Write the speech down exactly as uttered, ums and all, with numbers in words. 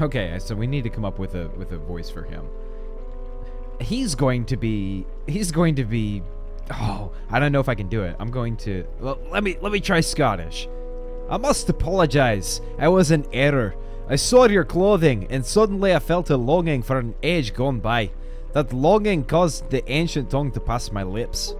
Okay, so we need to come up with a with a voice for him. He's going to be he's going to be oh, I don't know if I can do it. I'm going to well, let me let me try Scottish. I must apologize. I was in error. I saw your clothing and suddenly I felt a longing for an age gone by. That longing caused the ancient tongue to pass my lips.